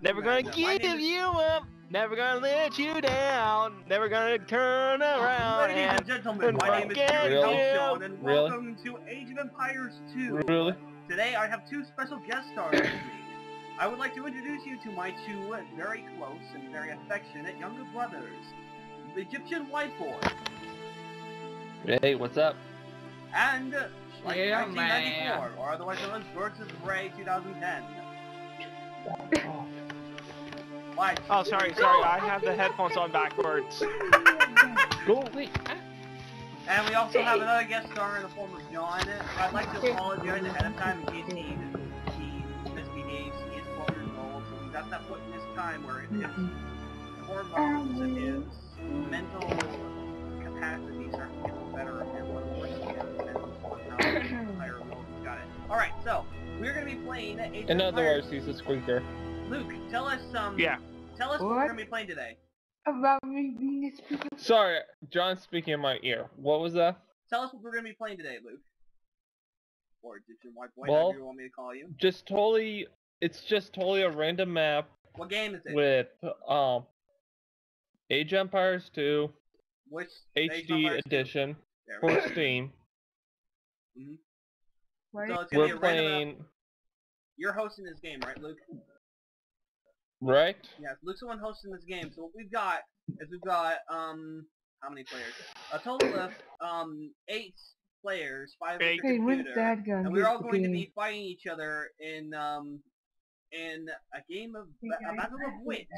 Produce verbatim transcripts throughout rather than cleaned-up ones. Never gonna give you up. Never gonna let you down. Never gonna turn around. Ladies and gentlemen, my name is John, and welcome to Age of Empires two. Really? Today I have two special guest stars with me. I would like to introduce you to my two very close and very affectionate younger brothers, the Egyptianwhiteboy. Hey, what's up? And uh, like yeah, nineteen ninety-four, man. Or otherwise known as Birds of Prey two thousand ten. Oh. Why? Oh, sorry, sorry. I have the headphones on backwards. Go wait. And we also have another guest star in the form of John. I'd like to apologize ahead of time in case he misbehaves. He is twelve years old, so he's at that point in his time where his hormones and his mental capacities are getting better and what of course he is. Alright, so we're gonna be playing Age of Empires. In other words, he's a squeaker. Luke, tell us um yeah. Tell us what, what we're gonna be playing today. About me being a squeaker. Sorry, John's speaking in my ear. What was that? Tell us what we're gonna be playing today, Luke. Or did your white boy well, you want me to call you? Just totally it's just totally a random map. What game is it? With um Age of Empires two. Which H D edition for Steam. Mm-hmm. Right. So it's We're playing. You're hosting this game, right, Luke? Right. Yes, Luke's the one hosting this game. So what we've got is we've got um how many players? A total of um eight players, five on the computer, and we're all going to be fighting each other in um in a game of a battle of wits,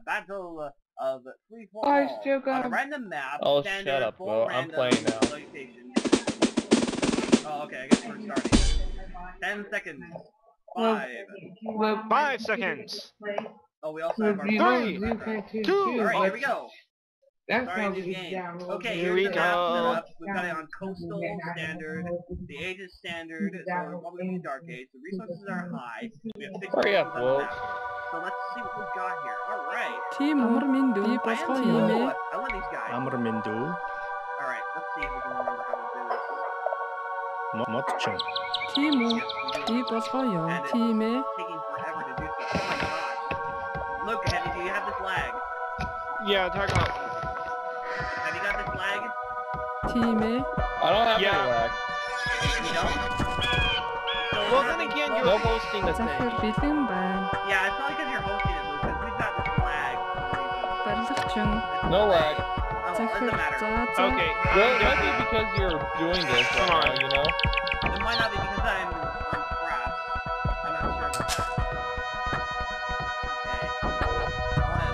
a battle of free for all on a random map. Oh, shut up, bro! I'm playing now. Location. Oh, okay, I guess we're starting. Ten seconds. Five. Five seconds. Oh, we also have our... Three, three two, alright, oh, here we go. Starting new game. Okay, here we go. We've got it on Coastal Standard, the Age is Standard, so we're probably going to be Dark Age. The resources are high. We have six hurry up, Wolf. So let's see what we've got here. Alright. Team Armindo. I love these guys. Armindo. Alright, let's see if we can remember how to... Motchum. Timo, he was for you. Time. Taking forever to do so. Oh my gosh. Look, Heavy, do you have this lag? Yeah, talk about. Have you got this lag? Time. I don't have yeah. any lag. You don't? Well, then again, you're no hosting the thing. Everything bad. Yeah, it's not because you're hosting it, Luke, because we've got this lag. No lag. Oh, it doesn't matter. Okay. Well, it might be because you're doing this. Come on, you know? It might not be because I'm on crap. I'm not sure about that. Okay.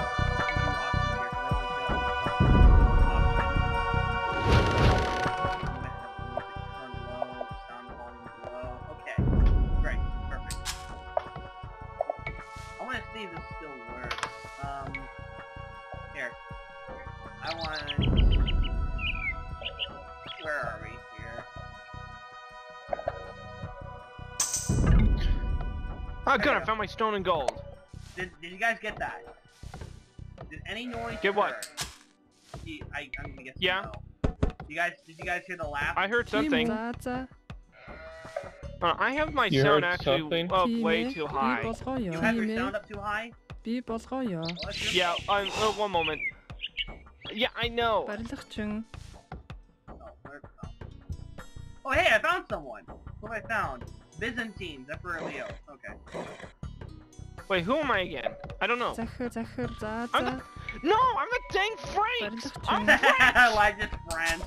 I want to see the options here. Okay. Great. Perfect. I want to see if this still works. Um. Here. I want... Where are we here? Oh good, I found my stone and gold. Did, did you guys get that? Did any noise? Get what? He, I, I'm gonna guess yeah. No. You guys, did you guys hear the laugh? I heard something. Uh, I have my you sound actually something? Up way too high. You have your sound up too high? Well, yeah, uh, uh, one moment. Yeah, I know. Oh hey, I found someone! What have I found? Byzantine, Zephyr Leo. Okay. Wait, who am I again? I don't know. I'm the... No, I'm a dang French! I'm French! Why just French?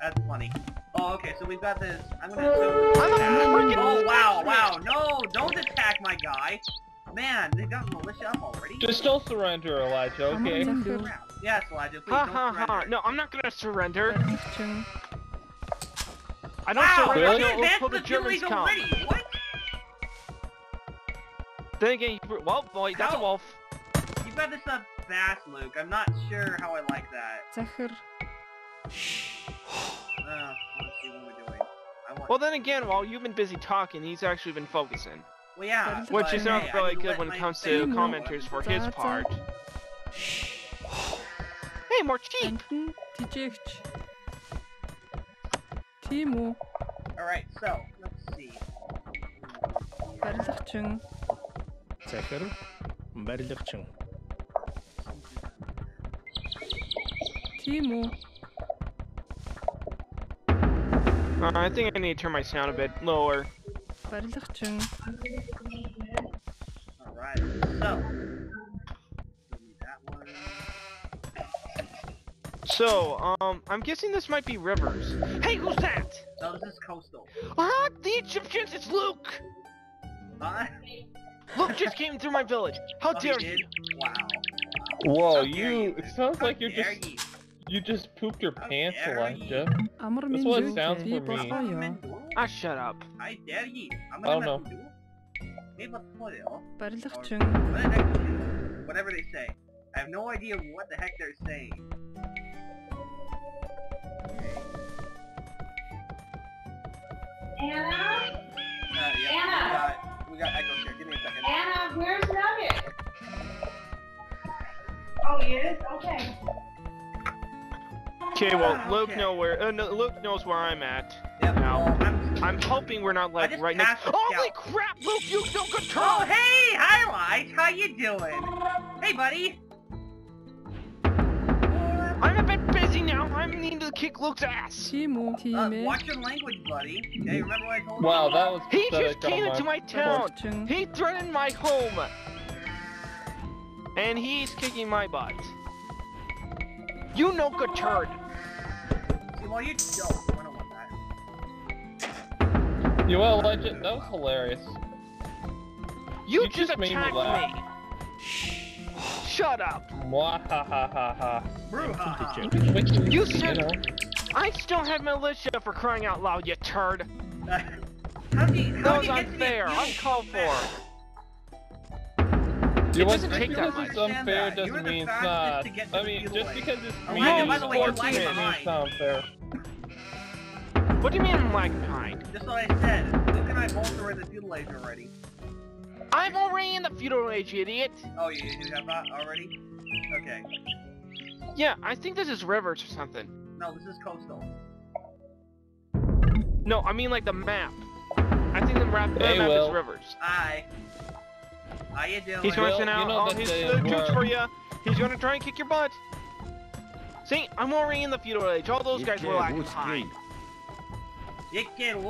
That's funny. Oh, okay, so we've got this... I'm gonna... I'm a freaking... Oh, wow, wow, no! Don't attack my guy! Man, they got militia up already. Just don't surrender, Elijah, okay? Yes, Elijah, please ha, don't ha, surrender. Ha. No, I'm not gonna surrender. I don't wow, surrender really? Until the, the Germans come. What? Then again, you... Well, boy, that's how? A wolf. You've got this up fast, Luke. I'm not sure how I like that. Zephyr. Uh, let's see what we're doing. I want... Well, then again, while you've been busy talking, he's actually been focusing. Well, yeah. Which but, is not hey, really good when it comes to commenters for his part. Hey, more cheek! Timo. Alright, so, let's see. تتعكر من بعد اللي قتشن Timo. Uh, I think I need to turn my sound a bit lower. Alright, so. So, um, I'm guessing this might be rivers. Hey, who's that? No, this is coastal. Ah, the Egyptians, it's Luke! Huh? Luke just came through my village. How oh, dare you? Wow. Whoa, How you. you. It sounds How like you're just. You? You just pooped your How pants a lot, Jeff. That's what it sounds for me. Ah, shut up. I dare ye. Oh no. Whatever they say. I have no idea what the heck they're saying. Anna? Uh, yeah, Anna! We got, we got echoes here. Give me a second. Anna, where's Nugget? Oh, he is? Okay. Okay, well, ah, Luke, okay. Know where, uh, no, Luke knows where I'm at yep. now. I'm, I'm hoping we're not, like, right next- Holy out. crap, Luke, you don't control! Oh, hey, Highlight, how you doing? Hey, buddy! I'm a bit busy now, I need to kick Luke's ass! Timo, Timo. Uh, watch your language, buddy. Hey, remember what I told you? Wow, that was He just came into my town! Watching. He threatened my home! And he's kicking my butt. You no good turd! Well, you don't. I don't want that. You well, legend. That was hilarious. You, you just, just made attacked me. Laugh. me. Shut up. Mwahahaha. Brouhaha. You said you know. I still have militia for crying out loud, you turd. How do you, how that was unfair. Uncalled for. It doesn't take that much. It's unfair doesn't mean it's not. I mean, just because it's mean it's unfortunate means it's not unfair. What do you mean I'm lagging behind? That's what I said. Luke and I both are in the feudal age already. I'm already in the feudal age, you idiot! Oh, you have that already? Okay. Yeah, I think this is rivers or something. No, this is coastal. No, I mean like the map. I think the map, the map is rivers. Aye. How you doing? He's going to send out all his troops for you. He's going to try and kick your butt. See, I'm already in the feudal age. All those guys were like behind. Oh.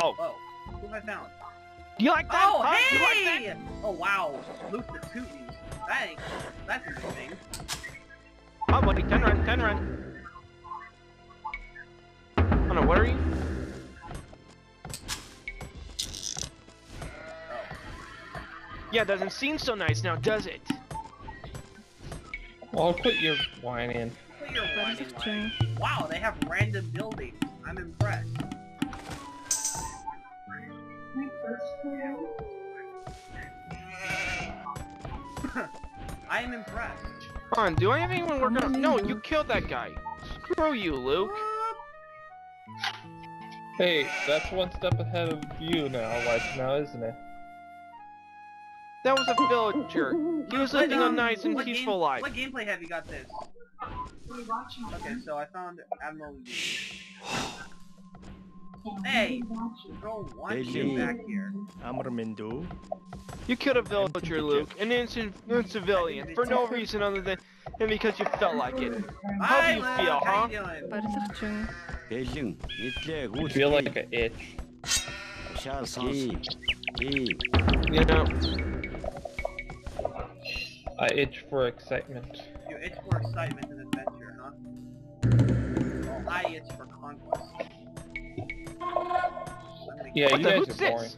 Oh. Who have I found? Do you like that? Oh, huh? Hey! You like that? Oh, wow. Luke the Tootin. That ain't... That's interesting. Oh, buddy. Ten run. Ten run. Oh, no. What are you? Yeah, doesn't seem so nice now, does it? Well, quit your whining. Quit your whining, whining. Wow, they have random buildings. I'm impressed. I am impressed. Come on, do I have anyone working on? No, you killed that guy. Screw you, Luke. Hey, that's one step ahead of you now, like now, isn't it? That was a villager. He was living a nice and peaceful game, life. What gameplay have you got this? Okay, so I found Admiral Lee. Hey! Go one shit back here. You killed a villager, Luke. An innocent civilian. For no reason other than and because you felt like it. How do you feel, huh? I feel like an itch. You know. I itch for excitement. You itch for excitement and adventure, huh? Well, I itch for conquest. Yeah, you guys are boring.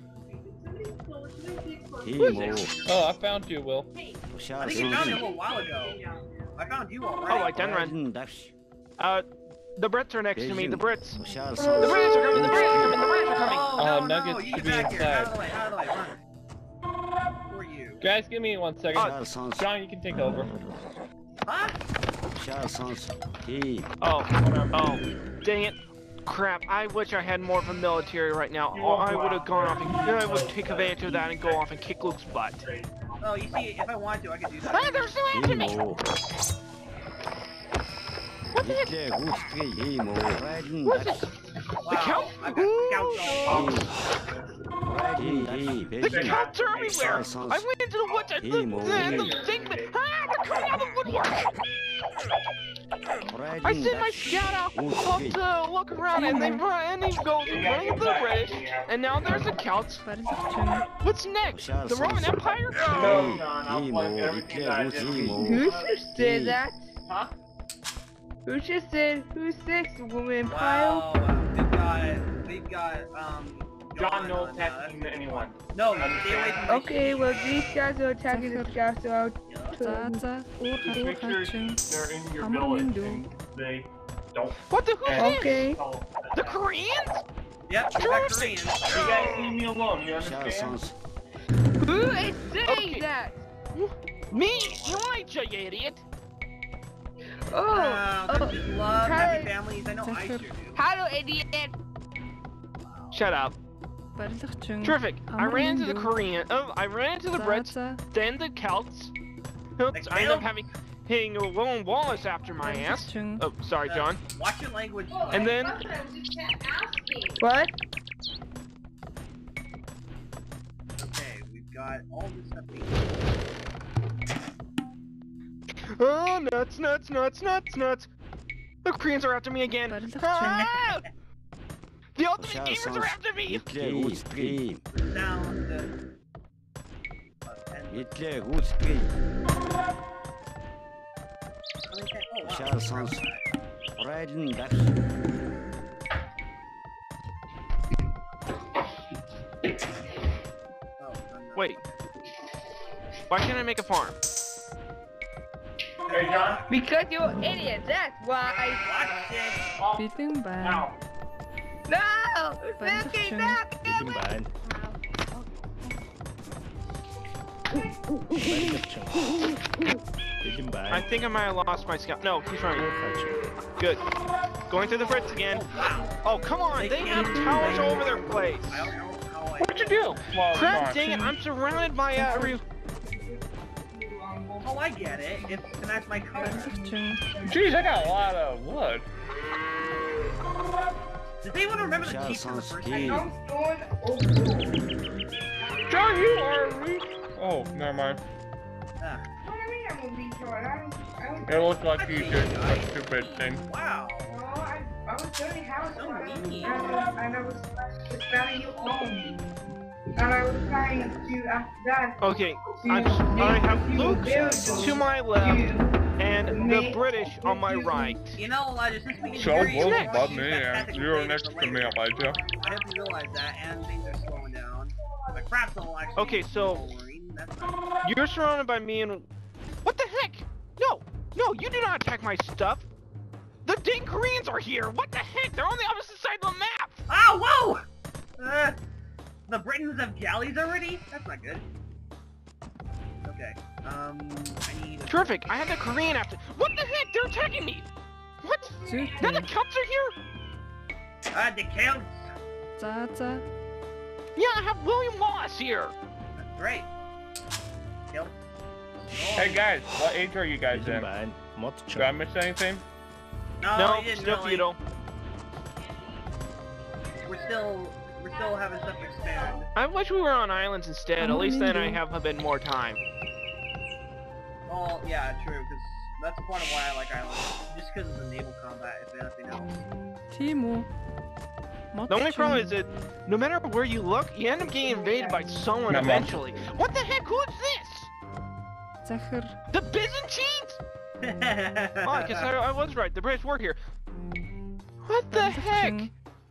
Who's this? Oh, I found you, Will. I think you found me a little while ago. I found you already. Oh, I done run. Uh, the Brits are next to me. The Brits. The Brits are coming. The Brits are coming. The Brits are coming. Oh, Nuggets should be inside. Guys, give me one second. Uh, John, you can take over. Huh? Oh, oh, dang it. Crap, I wish I had more of a military right now. Or I would have gone off and I would take advantage of that and go off and kick Luke's butt. Oh, you see, if I wanted to, I could do that. Ah, there's no after me! What the heck? What's this? Wow, cow. I've got cows. The cows are everywhere. I went into the woods. I the, the, the thing. Ah, they're coming out of the woodwork. I sent my scout out to look around, and they run and go running through the raid. And now there's the cows. What's next? The Roman Empire? No, no, who should say that? Huh? Who just said, who's next, woman pile? Wow, they've got, they've got, um... John, no attacking anyone. No, stay away from okay, well, these guys are attacking the scouts, so I'll... Just make sure they're in your village and they don't... What the who's okay. The Koreans? Yep, the Koreans. You guys leave me alone, you understand? Who is saying okay. that? Me? You ain't you idiot. Oh, wow, oh, love happy families. I know I sure do. Hello, idiot. Shut up. Terrific. I ran to the Korean. Oh, I ran to the Brits, then the Celts. Oops, I end up having William Wallace after my ass. Oh, sorry, John. Watch your language. And then. What? Okay, we've got all this stuff. Oh, nuts, nuts, nuts, nuts, nuts! The Koreans are after me again! Ah! The ultimate gamers are after me! Wait. Why can't I make a farm? Hey, John? Because you're an idiot, that's why I watched it. Beating bad. Ow. No! Beating bad! Beating bad. I think I might have lost my scout. No, he's running. Good. Going through the Brits again. Oh, come on! They have towers all over their place! What'd you do? Crap, dang it, I'm surrounded by uh... Oh, I get it. It's to match my color. Jeez, I got a lot of wood. Does anyone remember the cheese from the first time? John, you are weak. Oh, never mind. Uh, what do you mean I'm weak, John? I'm, I'm... It looks like you did a stupid thing. Wow. Well, I, I was doing house so mean. And I was expelling you all. And I was trying to after that. Okay, I'm, I have Luke to my left and the British on my right. You know, Elijah, since we so both above me and you're next to me, Elijah. I didn't realize that, and things are slowing down. My crap's all actually. Okay, so you're surrounded by me and what the heck? No, no, you do not attack my stuff. The dang Koreans are here. What the heck? They're on the opposite side of the map. Oh, whoa! Uh, The Britons have galleys already? That's not good. Okay. Um, I need. Terrific! I have the Korean after. What the heck? They're attacking me! What? Now the Celts are here? Ah, uh, the Celts. Tata. Yeah, I have William Wallace here. That's great. Yep. Oh. Hey guys, what age are you guys in? Did I miss anything? No, no you still feudal. We're still. We're still having stuff expand. I wish we were on islands instead. At least then I have a bit more time. Oh, yeah, true. Because that's part of why I like islands. Just because of the naval combat, if anything else. Timo. The only problem is that no matter where you look, you end up getting invaded by someone eventually. What the heck? Who's this? The Byzantines? Oh, I guess I, I was right. The British were here. What the heck?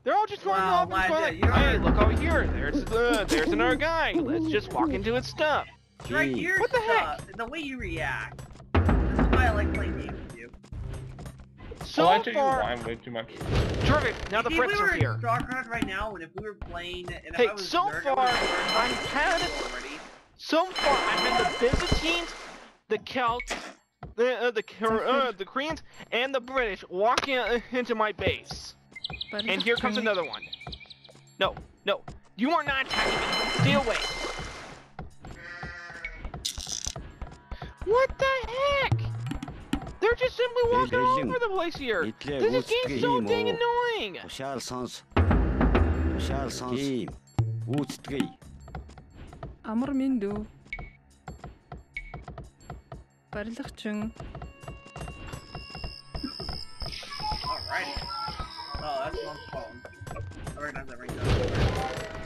They're all just going wow, off and going like, hey, look over here, there's uh, there's another guy, let's just walk into his stuff. Right here, what the stuff, heck? The way you react. This is why I like playing games with you. So well, I far... I'm way too much. Terrific, now the Brits are here. If we were in StarCraft right now, and if we were playing... And if hey, I was so nerd, far, I, I had... Already. So far, I had the Byzantines, the Celts, the, uh, the, uh, the Koreans, and the British walking uh, into my base. But and here comes another one. No, no, you are not attacking me. Stay away. What the heck? They're just simply walking all over the place here. This is game so dang annoying. Шаар сонсгий. Гүйцэтгэе. Амар минь дөө. Барилгачин. All right. Oh, that's one phone. All right, that's everything.